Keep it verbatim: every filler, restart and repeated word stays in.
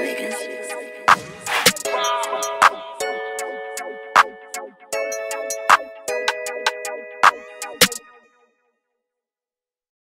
niggas.